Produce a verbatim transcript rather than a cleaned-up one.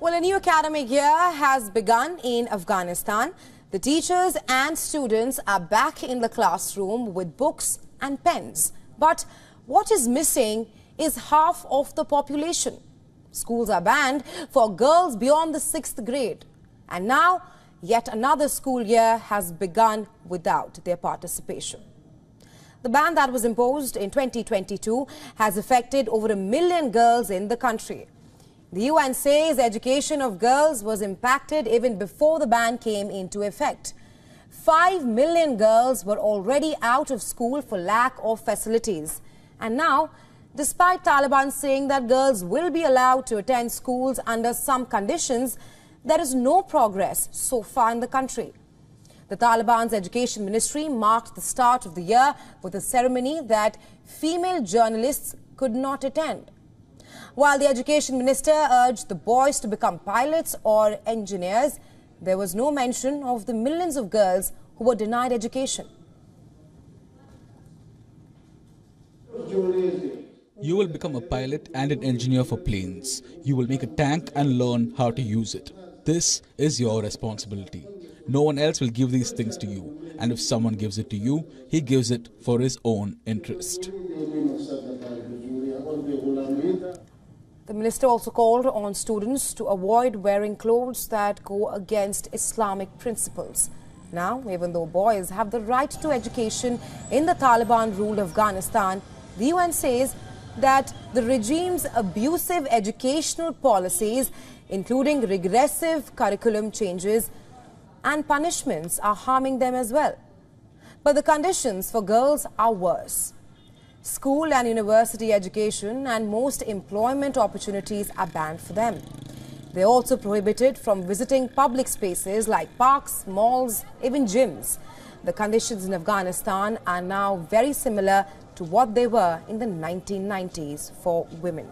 Well, a new academic year has begun in Afghanistan. The teachers and students are back in the classroom with books and pens. But what is missing is half of the population. Schools are banned for girls beyond the sixth grade. And now, yet another school year has begun without their participation. The ban that was imposed in twenty twenty-two has affected over a million girls in the country. The U N says education of girls was impacted even before the ban came into effect. Five million girls were already out of school for lack of facilities. And now, despite Taliban saying that girls will be allowed to attend schools under some conditions, there is no progress so far in the country. The Taliban's education ministry marked the start of the year with a ceremony that female journalists could not attend. While the education minister urged the boys to become pilots or engineers, there was no mention of the millions of girls who were denied education. You will become a pilot and an engineer for planes. You will make a tank and learn how to use it. This is your responsibility. No one else will give these things to you. And if someone gives it to you, he gives it for his own interest. The minister also called on students to avoid wearing clothes that go against Islamic principles. Now, even though boys have the right to education in the Taliban-ruled Afghanistan, the U N says that the regime's abusive educational policies, including regressive curriculum changes and punishments, are harming them as well. But the conditions for girls are worse. School and university education and most employment opportunities are banned for them. They're also prohibited from visiting public spaces like parks, malls, even gyms. The conditions in Afghanistan are now very similar to what they were in the nineteen nineties for women.